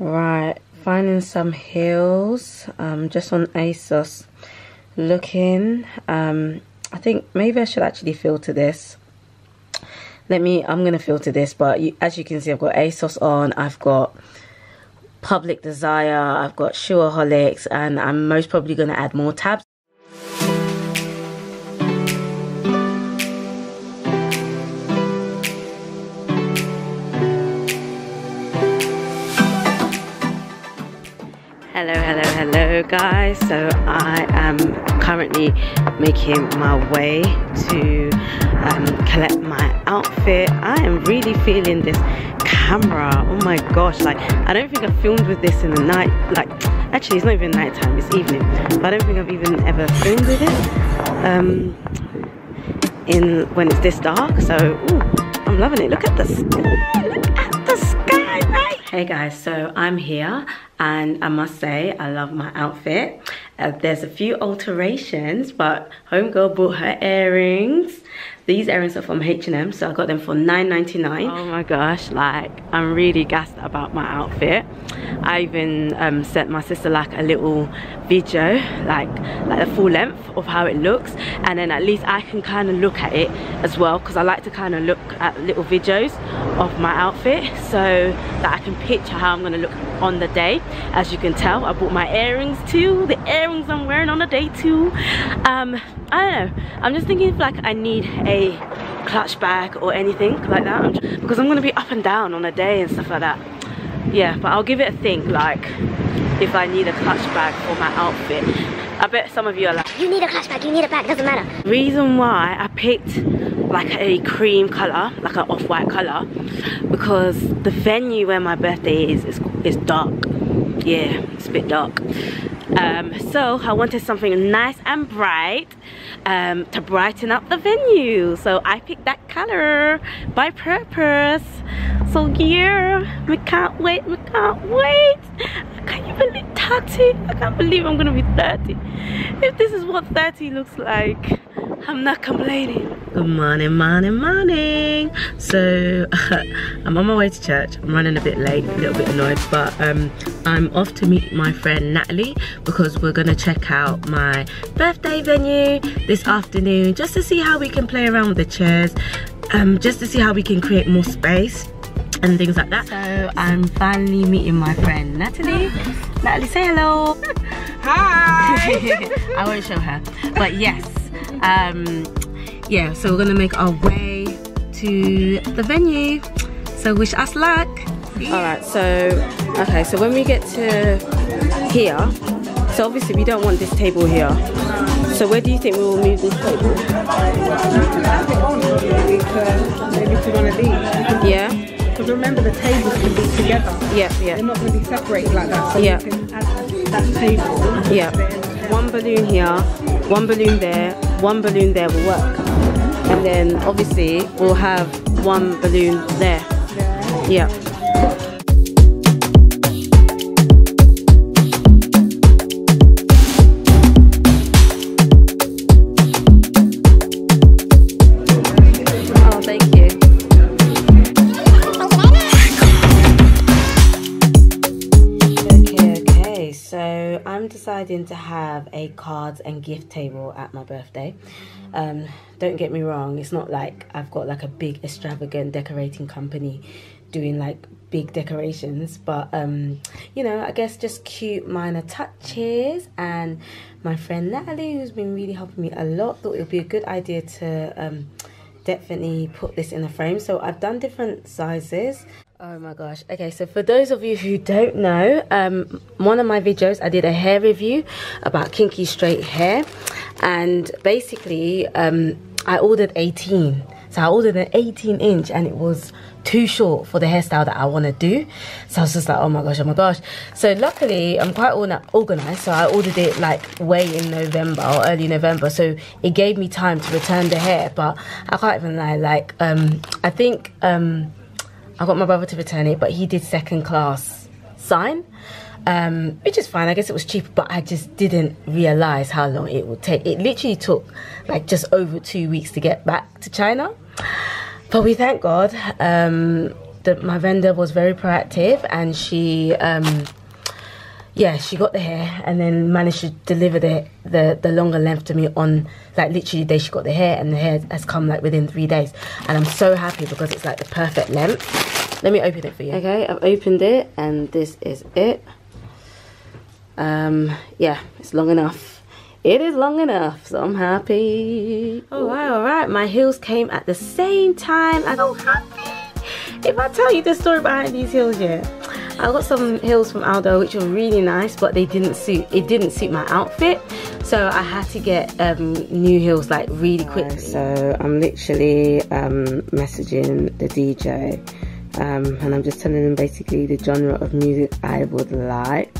Right, finding some heels, just on ASOS looking. I think maybe I should actually filter this. I'm gonna filter this, but as you can see, I've got ASOS on, I've got Public Desire, I've got Shoeaholics, and I'm most probably gonna add more tabs. Hello guys, so I am currently making my way to collect my outfit. I am really feeling this camera, oh my gosh. Like, I don't think I've filmed with this in the night. Like, actually it's not even nighttime, it's evening, but I don't think I've even ever filmed with it when it's this dark. So ooh, I'm loving it. Look at the sky, look at the sky, right? Hey guys, so I'm here and I must say I love my outfit. There's a few alterations, but homegirl bought her earrings. These earrings are from H&M, so I got them for $9.99. Oh my gosh, like I'm really gassed about my outfit. I even sent my sister like a little video, like the full length of how it looks, and then at least I can kind of look at it as well, because I like to kind of look at little videos of my outfit so that I can picture how I'm going to look on the day. As you can tell, I bought my earrings too, the earrings I'm wearing on the day too. I don't know, I'm just thinking if like I need a clutch bag or anything like that, because I'm gonna be up and down on a day and stuff like that. Yeah, but I'll give it a think, like if I need a clutch bag for my outfit. I bet some of you are like, you need a clutch bag, you need a bag, doesn't matter. Reason why I picked like a cream colour, like an off-white colour, because the venue where my birthday is dark. Yeah, it's a bit dark. So I wanted something nice and bright to brighten up the venue, so I picked that color by purpose. So yeah, we can't wait. Can you believe 30? I can't believe I'm gonna be 30. If this is what 30 looks like, I'm not complaining. Good morning, morning. So I'm on my way to church. I'm running a bit late, a little bit annoyed, but I'm off to meet my friend Natalie, because we're gonna check out my birthday venue this afternoon, just to see how we can play around with the chairs, just to see how we can create more space and things like that. So I'm finally meeting my friend Natalie. Natalie, say hello. Hi. I won't show her, but yes. Yeah, so we're gonna make our way to the venue, so wish us luck. Alright, so when we get to here, so obviously we don't want this table here, so where do you think we will move this table? I think maybe to one of these. Yeah? Because remember, the tables can be together. Yeah, yeah. They're not going to be separated like that. So yeah. You can add that table. Yeah. One balloon here, one balloon there will work. And then obviously we'll have one balloon there. Yeah. Deciding to have a cards and gift table at my birthday. Don't get me wrong, it's not like I've got like a big extravagant decorating company doing like big decorations, but you know, I guess just cute minor touches. And my friend Natalie, who's been really helping me a lot, thought it would be a good idea to definitely put this in a frame. So I've done different sizes. Oh my gosh. Okay, so for those of you who don't know, one of my videos I did a hair review about kinky straight hair, and basically I ordered 18. So I ordered an 18-inch and it was too short for the hairstyle that I want to do. So I was just like, oh my gosh. So luckily I'm quite organized, so I ordered it like way in November or early November, so it gave me time to return the hair. But I can't even lie, like I think I got my brother to return it, but he did second class sign, which is fine, I guess it was cheap, but I just didn't realise how long it would take. It literally took like just over 2 weeks to get back to China, but we thank God my vendor was very proactive, and she yeah, she got the hair and then managed to deliver the longer length to me on, like, literally the day she got the hair, and the hair has come like within 3 days, and I'm so happy because it's like the perfect length. Let me open it for you. Okay, I've opened it and this is it. Yeah, it's long enough. It is long enough, so I'm happy. Oh wow, alright, my heels came at the same time. I'm so happy. If I tell you the story behind these heels, yeah. I got some heels from Aldo which were really nice, but they didn't suit, it didn't suit my outfit. So I had to get new heels like really quickly. So I'm literally messaging the DJ and I'm just telling him basically the genre of music I would like.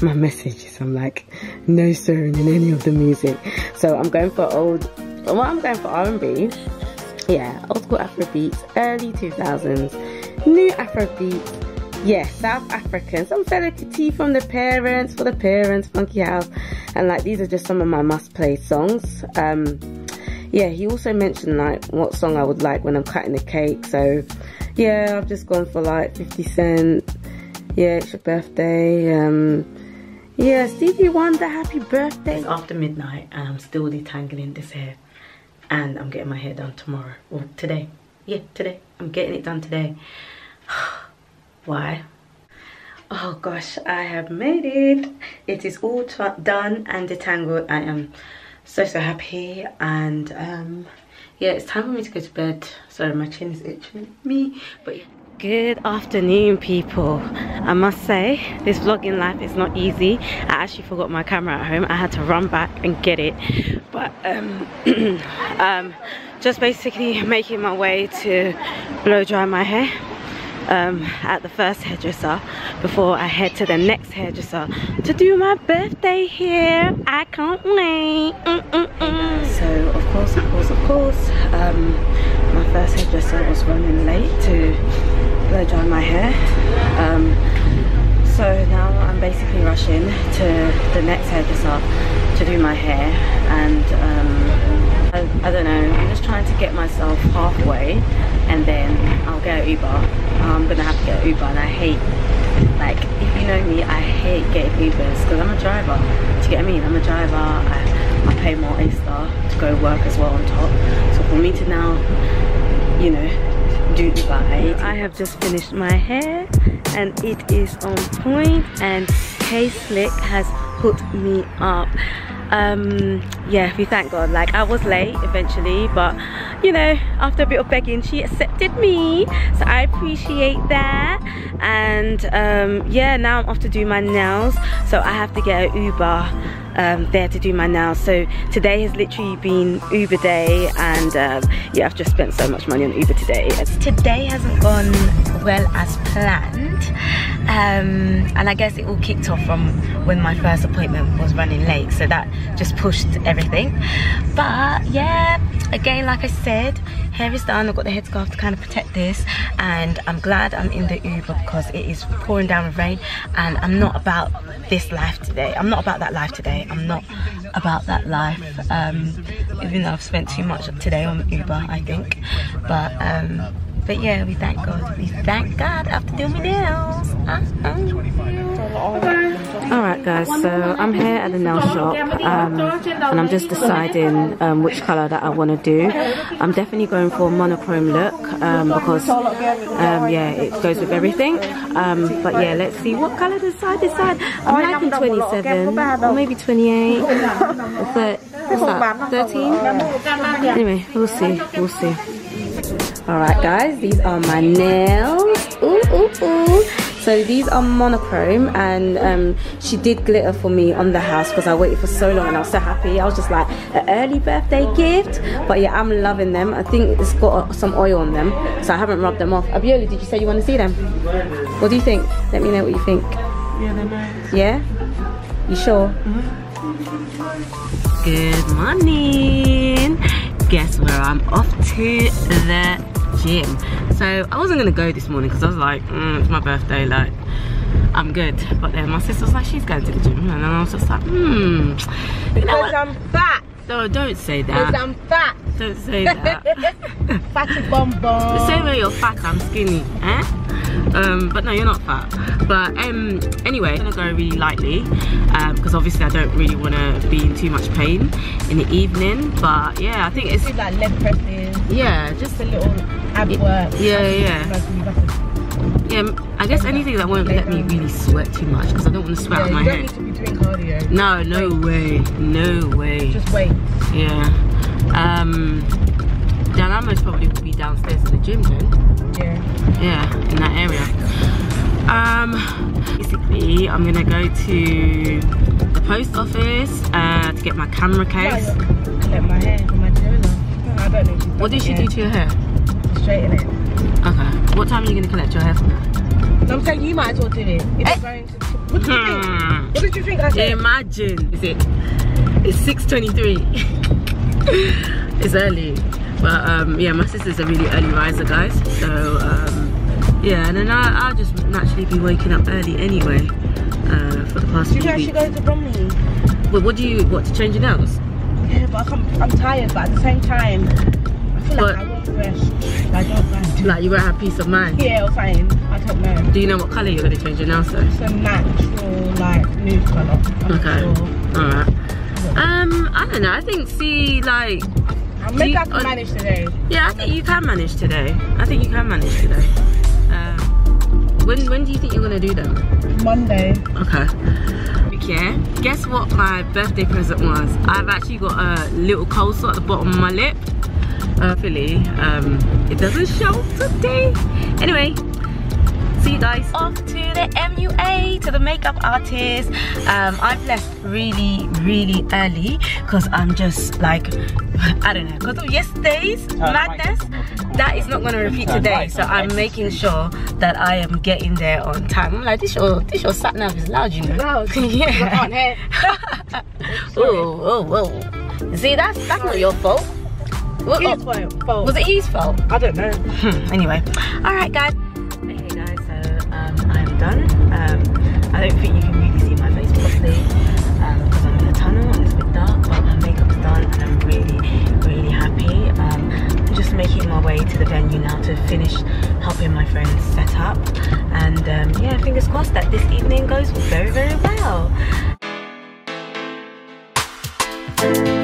My message is I'm like, no sirring in any of the music. So I'm going for old, well, I'm going for R&B, yeah, old school Afrobeats, early 2000s, new Afrobeats, yeah, South African, some celebrity from the parents, for the parents, funky house, and like these are just some of my must play songs. Yeah, he also mentioned like what song I would like when I'm cutting the cake, so yeah, I've just gone for like 50 Cent, yeah, it's your birthday, yeah, Stevie Wonder, happy birthday. It's after midnight and I'm still detangling this hair, and I'm getting my hair done tomorrow, or today, yeah, today, I'm getting it done today. Why? Oh gosh, I have made it. It is all done and detangled. I am so happy, and yeah, it's time for me to go to bed. Sorry, my chin is itching me, but yeah. Good afternoon, people. I must say this vlogging life is not easy. I actually forgot my camera at home. I had to run back and get it, but just basically making my way to blow dry my hair at the first hairdresser before I head to the next hairdresser to do my birthday hair. I can't wait. So of course my first hairdresser was running late to blow dry my hair, so now I'm basically rushing to the next hairdresser to do my hair, and I don't know, I'm just trying to get myself halfway and then I'll get an Uber. I'm gonna have to get an Uber, and I hate, like, if you know me, I hate getting Ubers because I'm a driver. Do you get what I mean? I'm a driver, I pay more extra to go work as well on top, so for me to now, you know, I have just finished my hair and it is on point, and K Slick has hooked me up. Yeah, we thank God. Like, I was late eventually, but you know, after a bit of begging, she accepted me, so I appreciate that. And yeah, now I'm off to do my nails, so I have to get an Uber there to do my nails. So today has literally been Uber day, and yeah, I've just spent so much money on Uber today. Today hasn't gone well as planned, and I guess it all kicked off from when my first appointment was running late, so that just pushed everything. But yeah, again, like I said, hair is done. I've got the headscarf to kind of protect this, and I'm glad I'm in the Uber because it is pouring down with rain, and I'm not about this life today. I'm not about that life today. I'm not about that life, even though I've spent too much today on Uber, I think. But yeah, we thank God. We thank God after doing my nails. Alright guys, so I'm here at the nail shop, and I'm just deciding which colour that I want to do. I'm definitely going for a monochrome look, because yeah, it goes with everything. But yeah, let's see what colour decide. I'm liking 27 or maybe 28 or 13. Anyway, we'll see. Alright guys, these are my nails. So these are monochrome, and she did glitter for me on the house because I waited for so long, and I was so happy. I was just like, an early birthday gift. But yeah, I'm loving them. I think it's got some oil on them, so I haven't rubbed them off. Abiola, did you say you want to see them? What do you think? Let me know what you think. Yeah, they're nice. Yeah? You sure? Mm-hmm. Good morning. Guess where I'm off to? The gym. So I wasn't gonna go this morning because I was like, it's my birthday, like, I'm good. But then my sister was like, she's going to the gym, and I was just like, you know what? I'm fat. No, don't say that. Because I'm fat. Don't say that. Fatty bonbon. The same way you're fat, I'm skinny. Eh? But no, you're not fat. But anyway, I'm gonna go really lightly because obviously I don't really want to be in too much pain in the evening. But yeah, I think it's like leg presses. Yeah, just a little ab work. Yeah, yeah. Yeah, I guess anything that won't let me really sweat too much because I don't want to sweat on my head. You don't need to be doing cardio. No, no way. No way. Just wait. Yeah. Then I most probably would be downstairs in the gym then. Yeah. Yeah, in that area. Basically, I'm going to go to the post office to get my camera case. Let my hair do my jewelry. I don't know. What did she do to your hair? Straighten it. Okay. What time are you going to collect your hair from her? I'm saying you might as well do it. If you're going to... What did you think? What did you think I said? Imagine. Is it? It's 6:23. It's early. But yeah, my sister's a really early riser, guys. So yeah, and then I'll just naturally be waking up early anyway for the past few weeks. Did you actually go to Bromley? Well, what do you... What, to change your nails? Yeah, but I'm tired, but at the same time, I feel like I won't rest. Like you won't have peace of mind? Yeah, or something. I don't know. Do you know what colour you're going to change your nails to? It's a natural, like, nude colour. Okay. Sure. Alright. I don't know. I think, see, like... Maybe I can manage today. Yeah, I think you can manage today. I think you can manage today. When do you think you're going to do them? Monday. Okay. Yeah. Guess what my birthday present was? I've actually got a little cold sore at the bottom of my lip. Philly, it doesn't show today. Anyway, see you guys. Off to the MUA, to the makeup artist. I've left really early because I'm just like, I don't know, because of yesterday's madness, that is not going to repeat today. So I'm making sure that I am getting there on time. I'm like, this your sat nav is loud, you know. Loud. Yeah. Oh. See, that's not your fault. What, was it his fault? I don't know. Anyway, alright guys. Okay guys, so I'm done. I don't think you can really see my face properly because I'm in a tunnel and it's a bit dark, but my makeup's done and I'm really happy. I'm just making my way to the venue now to finish helping my friends set up, and yeah, fingers crossed that this evening goes very, very well.